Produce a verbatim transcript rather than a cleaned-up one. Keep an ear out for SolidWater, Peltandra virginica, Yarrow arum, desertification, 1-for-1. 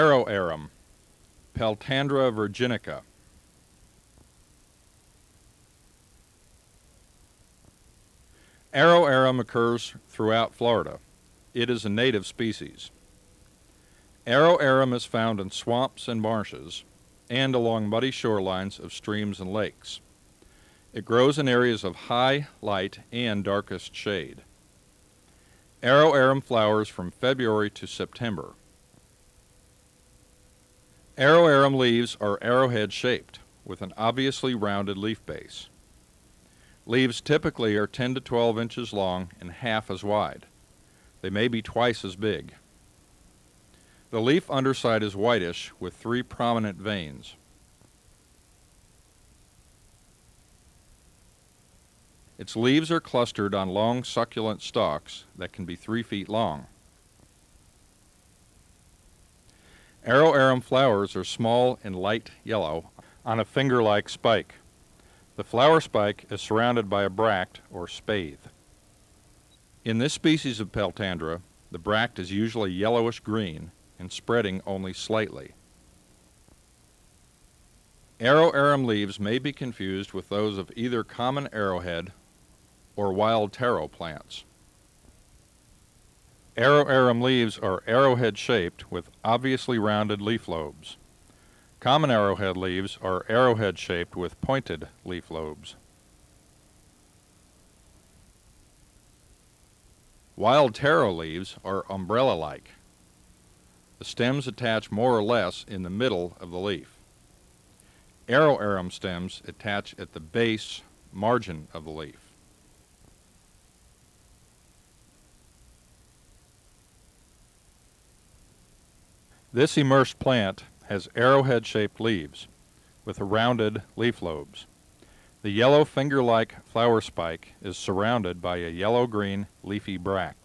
Yarrow arum, Peltandra virginica. Yarrow arum occurs throughout Florida. It is a native species. Yarrow arum is found in swamps and marshes and along muddy shorelines of streams and lakes. It grows in areas of high light and darkest shade. Yarrow arum flowers from February to September. Yarrow arum leaves are arrowhead-shaped with an obviously rounded leaf base. Leaves typically are ten to twelve inches long and half as wide. They may be twice as big. The leaf underside is whitish with three prominent veins. Its leaves are clustered on long succulent stalks that can be three feet long. Yarrow arum flowers are small and light yellow on a finger-like spike. The flower spike is surrounded by a bract or spathe. In this species of Peltandra, the bract is usually yellowish-green and spreading only slightly. Yarrow arum leaves may be confused with those of either common arrowhead or wild taro plants. Yarrow arum leaves are arrowhead-shaped with obviously rounded leaf lobes. Common arrowhead leaves are arrowhead-shaped with pointed leaf lobes. Wild taro leaves are umbrella-like. The stems attach more or less in the middle of the leaf. Yarrow arum stems attach at the base margin of the leaf. This immersed plant has arrowhead-shaped leaves with rounded leaf lobes. The yellow finger-like flower spike is surrounded by a yellow-green leafy bract.